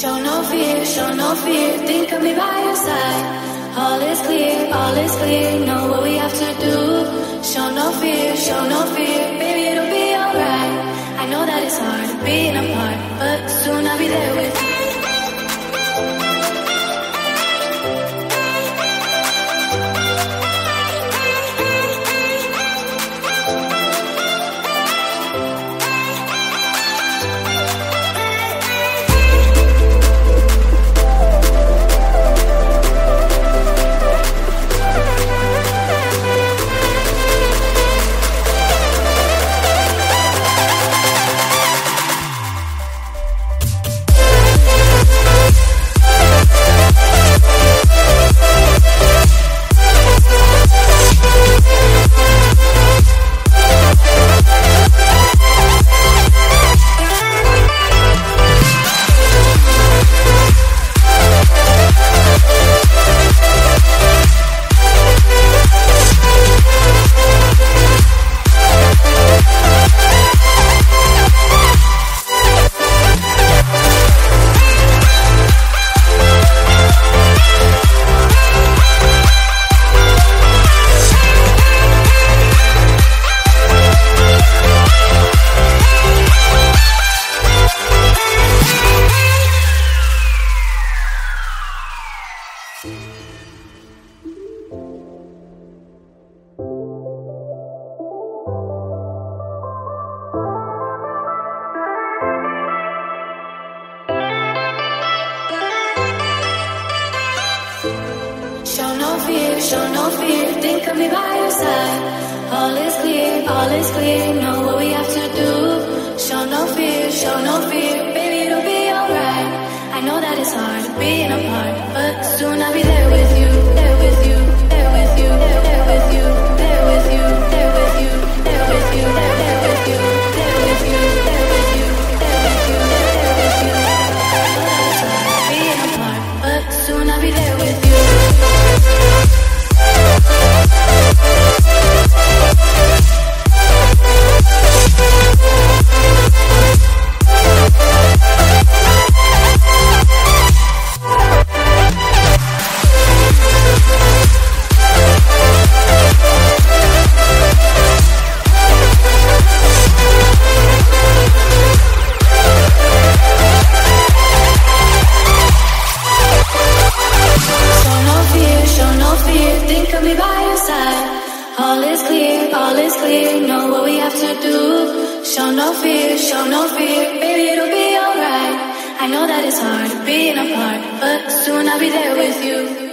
Show no fear, think of me by your side. All is clear, know what we have to do. Show no fear, baby it'll be alright. I know that it's hard being apart, but soon I'll be there with you. Show no fear, think of me by your side. All is clear, know what we have to do. Show no fear, baby it'll be alright. I know that it's hard being apart, but soon I'll be there with you, there with you, there with you, there with you, there with you, there with you, there with you, there with you, there with you, there with you, there with you, there with you. I know that it's hard being apart, but soon I'll be there with you. All is clear, know what we have to do. Show no fear, baby it'll be alright. I know that it's hard being apart, but soon I'll be there with you.